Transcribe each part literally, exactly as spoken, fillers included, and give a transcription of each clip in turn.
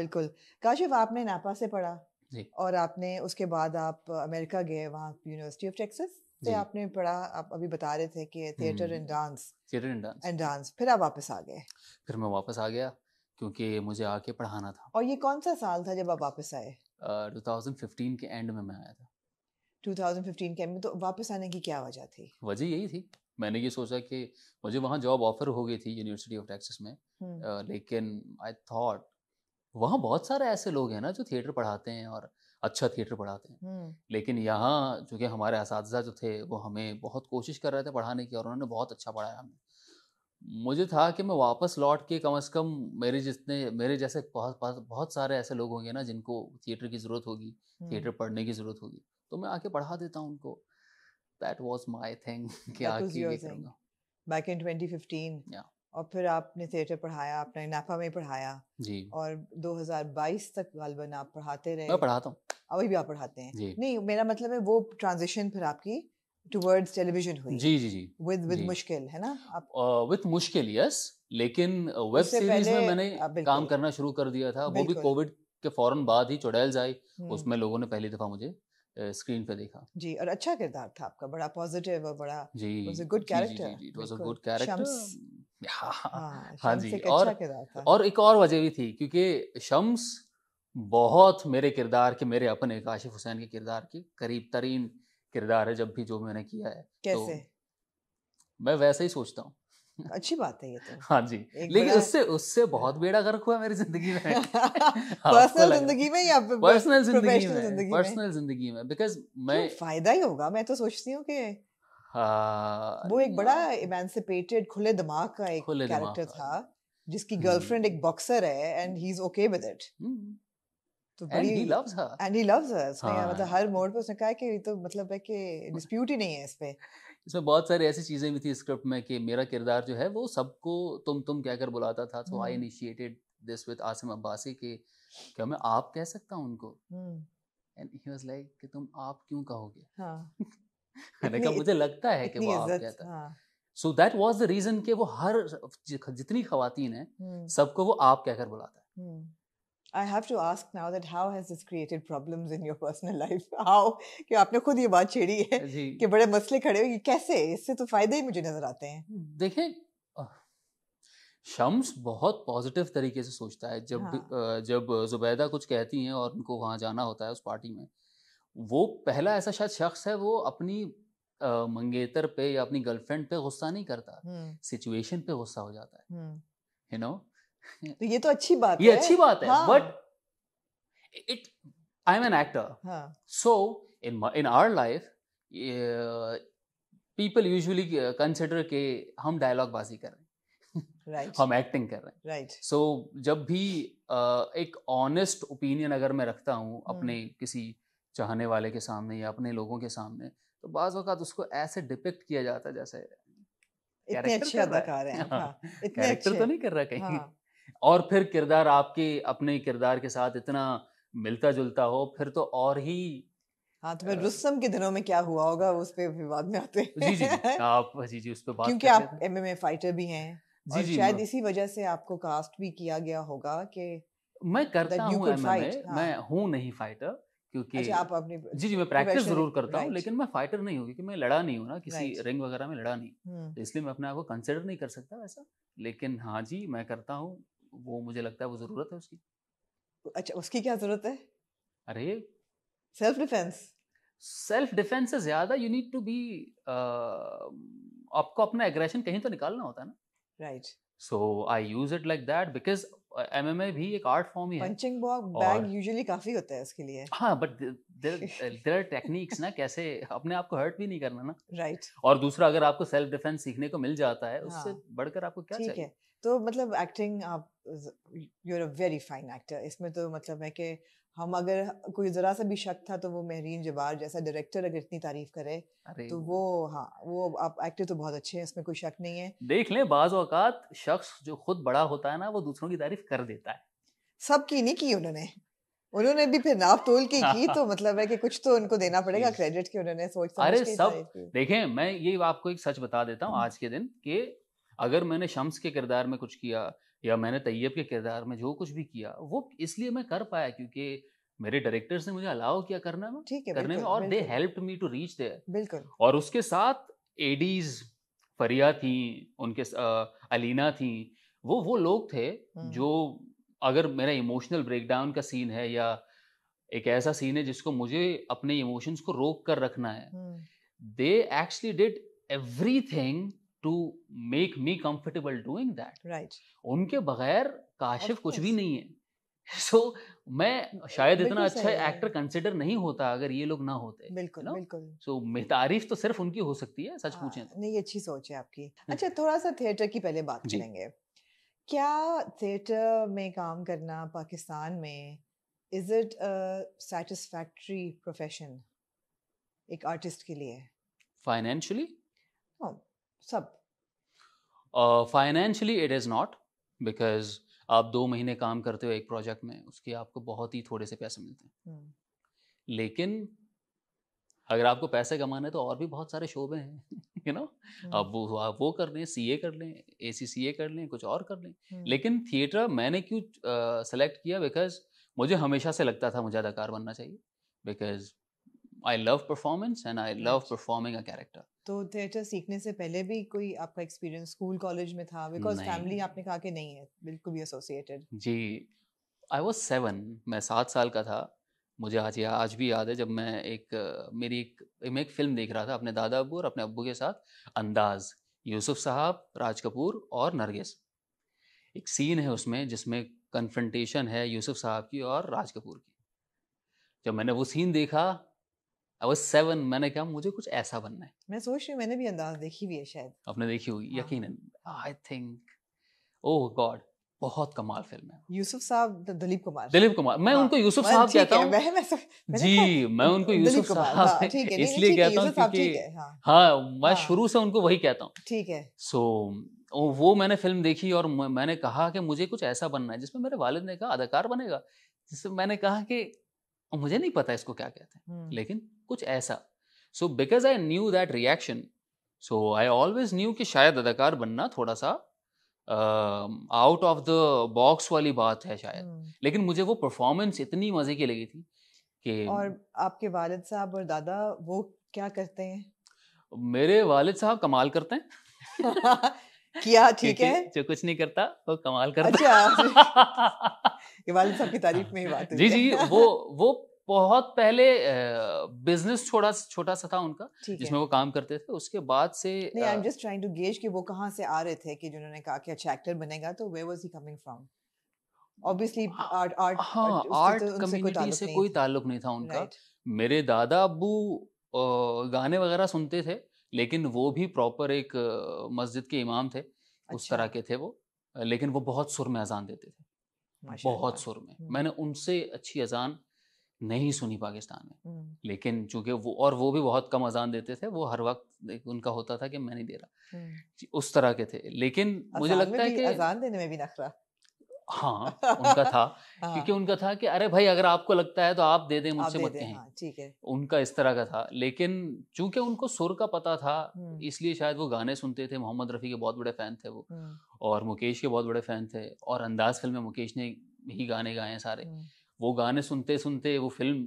बिल्कुल। काशिफ, आपने नापा से पढ़ा जी, और आपने उसके बाद आप अमेरिका गए, वहाँ यूनिवर्सिटी ऑफ टेक्सास से आपने पढ़ा। आप अभी बता रहे थे कि theatre and dance, theatre and dance and dance फिर आप वापस आ गए। फिर मैं वापस आ गया क्योंकि मुझे आके पढ़ाना था। और ये कौन सा साल था जब आप वापस आए? uh, दो हज़ार पंद्रह के एंड में मैं आया था। दो हज़ार पंद्रह के एंड में। तो वापस आने की क्या वजह थी? वजह यही थी, मैंने ये सोचा कि मुझे वहाँ जॉब ऑफर हो गई थी यूनिवर्सिटी ऑफ टेक्सास में, uh, लेकिन आई थॉट वहाँ बहुत सारे ऐसे लोग हैं ना जो थिएटर पढ़ाते हैं और अच्छा थिएटर पढ़ाते हैं, लेकिन यहाँ चूँकि हमारे असातिज़ा जो थे वो हमें बहुत कोशिश कर रहे थे पढ़ाने की और उन्होंने बहुत अच्छा पढ़ाया हमें। मुझे था कि मैं वापस लौट के कम से कम मेरे जितने मेरे जैसे बहुत बहुत सारे ऐसे लोग होंगे ना जिनको थिएटर की ज़रूरत होगी, थिएटर पढ़ने की ज़रूरत होगी, तो मैं आके पढ़ा देता हूँ उनको। दैट वाज माई थिंग कि आके ये करूँगा बैक इन ट्वेंटी फिफ्टीन। या और फिर आपने थिएटर पढ़ाया, आपने नापा में पढ़ाया जी, और दो हज़ार बाईस तक गलबन आप पढ़ाते रहे। मैं पढ़ाता हूँ अभी भी। आप पढ़ाते हैं जी। नहीं, मेरा मतलब है वो ट्रांजिशन फिर आपकी टुवर्ड्स टेलीविजन हुई। जी जी जी विद विद मुश्किल है ना आप विद मुश्किल। यस, लेकिन वेब सीरीज में मैंने काम करना शुरू कर दिया था, वो भी कोविड के फौरन बाद ही। चुड़ैल्स आई, उसमें लोगों ने पहली दफा मुझे स्क्रीन पे देखा जी, और अच्छा किरदार था आपका, बड़ा पॉजिटिव और बड़ा good character. It was a good character. हाँ, हाँ जी। और और एक और वजह भी थी क्योंकि शम्स बहुत मेरे किरदार के, मेरे अपने काशिफ हुसैन के किरदार के करीब तरीन किरदार है जब भी जो मैंने किया है। कैसे? तो मैं वैसे ही सोचता हूँ। अच्छी बात है ये तो। हाँ जी, लेकिन उससे उससे बहुत बेड़ा गर्क हुआ मेरी जिंदगी में। पर्सनल जिंदगी में या पर्सनल जिंदगी में? पर्सनल जिंदगी में, बिकॉज मैं फायदा ही होगा, मैं तो सोचती हूँ कि हाँ, वो एक बड़ा एमेंसिपेटेड खुले दिमाग का एक कैरेक्टर था जिसकी गर्लफ्रेंड एक बॉक्सर है and he is okay with it. तो बड़ी and he loves her and he loves her. उसने मतलब हर मोड पे उसने कहा कि तो मतलब है कि डिस्प्यूट ही नहीं है इस पे। इसमें बहुत सारी ऐसी चीजें भी थी स्क्रिप्ट में कि मेरा किरदार जो है वो सबको तुम तुम कहकर बुलाता था। So I initiated this with Asim Abbasi के क्या मैं आप कह सकता हूं उनको, एंड ही वाज लाइक कि तुम आप क्यों कहोगे? हां, मैंने कहा मुझे लगता है कि वो आप कहता है। So that was the reason कि वो हर जितनी खवातीन हैं सबको वो आप कहकर बुलाता है। I have to ask now that how has this created problems in your personal life? How कि आपने खुद ये बात छेड़ी है कि बड़े मसले खड़े हुए कैसे? इससे तो फायदे ही मुझे नजर आते हैं। देखें, शम्स बहुत पॉजिटिव तरीके से सोचता है। जब हाँ। जब जुबैदा कुछ कहती हैं और उनको वहाँ जाना होता है उस पार्टी में, वो पहला ऐसा शायद शख्स है वो अपनी आ, मंगेतर पे या अपनी गर्लफ्रेंड पे गुस्सा नहीं करता, सिचुएशन पे गुस्सा हो जाता है, you know? तो ये तो अच्छी बात ये है, अच्छी बात है। But it I am an actor, so in in our life people usually consider के हम डायलॉग बाजी कर रहे हैं। Right. हम एक्टिंग कर रहे हैं। राइट। सो जब भी uh, एक ऑनेस्ट ओपिनियन अगर मैं रखता हूँ अपने किसी चाहने वाले के सामने या अपने लोगों के सामने, तो बाज़ वक़्त उसको ऐसे डिपिक्ट किया जाता है जैसे इतने अच्छे अदाकार हैं। हाँ, इतने अच्छे तो नहीं कर रहा कहीं। हाँ। और फिर किरदार आपके अपने किरदार के साथ इतना मिलता जुलता हो फिर तो और ही। हाँ, तो रुस्तम के दिनों में क्या हुआ होगा उस पे विवाद में आते हैं। जी जी आप जी जी उस पे बात, क्योंकि आप एमएमए फाइटर भी हैं और शायद इसी वजह से आपको कास्ट भी किया गया होगा कि मैं करता हूँ एमएमए, मैं हूँ नहीं फाइटर क्योंकि अच्छा, आप अपनी जी जी मैं प्रैक्टिस जरूर करता हूँ लेकिन मैं फाइटर नहीं हूँ क्योंकि मैं लड़ा नहीं हूँ ना किसी रिंग वगैरह में, लड़ा नहीं, तो इसलिए मैं अपने आप को कंसिडर नहीं कर सकता वैसा। लेकिन हाँ जी मैं करता हूँ, वो मुझे लगता है वो जरूरत है उसकी। अच्छा, उसकी क्या जरूरत है? अरे सेल्फ डिफेंस। सेल्फ डिफेंस से ज्यादा यू नीड टू बी, आपको अपना एग्रेशन कहीं तो निकालना होता है ना। Right. So I use it like that because MMA भी एक आर्ट फॉर्म ही है। पंचिंग बैग यूजुअली काफी होता है इसके लिए। हाँ, बट देयर आर टेक्निक्स ना कैसे अपने आप को हर्ट भी नहीं करना ना। Right right. और दूसरा अगर आपको सेल्फ डिफेंस सीखने को मिल जाता है उससे हाँ. बढ़कर आपको क्या चाहिए? ठीक है, तो मतलब एक्टिंग आप you are a very fine actor. इसमें तो मतलब है कि हम अगर कोई जरा सा भी शक था तो वो महरीन जबार जैसा डायरेक्टर अगर इतनी तारीफ करे तो वो हाँ वो आप एक्टर तो बहुत अच्छे हैं, इसमें कोई शक नहीं है। देख लें, बाज़ औक़ात शख्स जो खुद बड़ा होता है ना वो दूसरों की तारीफ कर देता है। सबकी नहीं की उन्होंने, उन्होंने भी फिर नाप तोल के की तो मतलब है कि कुछ तो उनको देना पड़ेगा क्रेडिट की उन्होंने सोच। अरे सब देखें, मैं ये आपको एक सच बता देता हूँ आज के दिन कि अगर मैंने शम्स के किरदार में कुछ किया या मैंने तैयब के किरदार में जो कुछ भी किया वो इसलिए मैं कर पाया क्योंकि मेरे डायरेक्टर्स ने मुझे अलाउ किया करना में, ठीक है, करने में, और they helped me to reach there. बिल्कुल। और उसके साथ एडीज फरिया थी, उनके आ, अलीना थी, वो वो लोग थे जो अगर मेरा इमोशनल ब्रेकडाउन का सीन है या एक ऐसा सीन है जिसको मुझे अपने इमोशंस को रोक कर रखना है, they actually did everything to make me comfortable doing that. Right. उनके बगैर काशिफ कुछ भी नहीं है। सो so, मैं शायद इतना अच्छा एक्टर कंसिडर नहीं होता अगर ये लोग ना होते। बिल्कुल, you know? बिल्कुल। सो so, तारीफ तो सिर्फ उनकी हो सकती है, सच पूछें तो। नहीं, अच्छी सोच है आपकी। अच्छा, थोड़ा सा थिएटर की पहले बात करेंगे। क्या थिएटर में काम करना पाकिस्तान में इज इट सैटिस्फैक्टरी प्रोफेशन एक आर्टिस्ट के लिए? फाइनेंशियली oh, सब financially it is not, because आप दो महीने काम करते हो एक प्रोजेक्ट में, उसके आपको बहुत ही थोड़े से पैसे मिलते हैं। hmm. लेकिन अगर आपको पैसे कमाने तो और भी बहुत सारे शोबे हैं, यू नो, आप वो आप वो कर लें, सीए कर लें, एसीसीए कर लें, कुछ और कर लें। hmm. लेकिन थिएटर मैंने क्यों सेलेक्ट uh, किया, बिकॉज मुझे हमेशा से लगता था मुझे अदाकार बनना चाहिए, because I love performance and I love performing a character. तो थिएटर सीखने से पहले भी कोई आपका एक्सपीरियंस स्कूल कॉलेज में था? बिकॉज फैमिली आपने कहा कि नहीं है बिल्कुल भी एसोसिएटेड। जी, आई वाज सेवन, मैं सात साल का था। मुझे आज आज भी याद है जब मैं एक मेरी एक मैं एक फिल्म देख रहा था अपने दादा अबू और अपने अब्बू के साथ, अंदाज, यूसुफ साहब, राज कपूर और नरगिस। एक सीन है उसमें जिसमें कन्फ्रंटेशन है यूसुफ साहब की और राज कपूर की। जब मैंने वो सीन देखा आई वाज सेवन, मैंने कहा मुझे कुछ ऐसा बनना है। मैं सोच रही हूँ, मैंने भी अंदाज देखी हुई है, शायद आपने देखी होगी। हाँ। यकीनन, आई थिंक, ओह गॉड, बहुत कमाल फिल्म है। यूसुफ साहब, दिलीप कुमार। दिलीप कुमार, मैं हाँ। उनको यूसुफ साहब कहता हूँ। जी, मैं उनको यूसुफ साहब इसलिए कहता हूँ, हाँ, मैं शुरू से उनको वही कहता हूँ। ठीक है। सो वो मैंने फिल्म देखी और मैंने कहा कि मुझे कुछ ऐसा बनना है जिसमें मेरे वालिद ने कहा अदाकार बनेगा, जिसमें मैंने कहा कि मुझे नहीं पता इसको क्या कहते हैं, लेकिन कुछ ऐसा। So because I knew that reaction, so I always knew कि शायद अदाकार बनना थोड़ा सा आउट ऑफ द बॉक्स वाली बात है शायद। hmm. लेकिन मुझे वो परफॉर्मेंस इतनी मजे की लगी थी कि। और आपके वालिद साहब और दादा वो क्या करते हैं? मेरे वालिद साहब कमाल करते हैं। किया, ठीक है, जो कुछ नहीं करता वो कमाल करता। अच्छा। ये वालिद साहब की तारीफ में ही बात है। जी जी, वो वो बहुत पहले बिजनेस छोटा छोटा सा था उनका जिसमें वो काम करते थे, उसके बाद से। नहीं, I am just trying to gauge कि वो कहाँ से आ रहे थे कि जिन्होंने कहा कि अच्छा एक्टर बनेगा, तो where was he coming from? Obviously art art हाँ आर्ट कम्युनिटी से कोई ताल्लुक नहीं था उनका। मेरे दादा अब्बू गाने वगैरह सुनते थे, लेकिन वो भी प्रॉपर एक मस्जिद के इमाम थे। अच्छा। उस तरह के थे वो, लेकिन वो बहुत सुर में अजान देते थे, बहुत सुर में। मैंने उनसे अच्छी अजान नहीं सुनी पाकिस्तान में, लेकिन चूंकि वो और वो भी बहुत कम अजान देते थे, वो हर वक्त उनका होता था कि मैं नहीं दे रहा, उस तरह के थे। लेकिन मुझे लगता है कि अजान देने में भी नखरा हाँ उनका था, क्योंकि उनका था कि अरे भाई अगर आपको लगता है तो आप दे दें, मुझसे मत कहें। ठीक है, उनका इस तरह का था। लेकिन चूंकि उनको सुर का पता था, इसलिए शायद वो गाने सुनते थे। मोहम्मद रफ़ी के बहुत बड़े फ़ैन थे वो, और मुकेश के बहुत बड़े फ़ैन थे, और अंदाज फिल्म में मुकेश ने ही गाने गाए हैं सारे। वो गाने सुनते सुनते वो फिल्म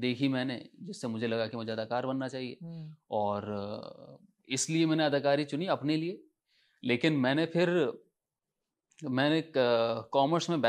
देखी मैंने, जिससे मुझे लगा कि मुझे अदाकार बनना चाहिए, और इसलिए मैंने अदाकारी चुनी अपने लिए। लेकिन मैंने फिर मैंने कॉमर्स में बैच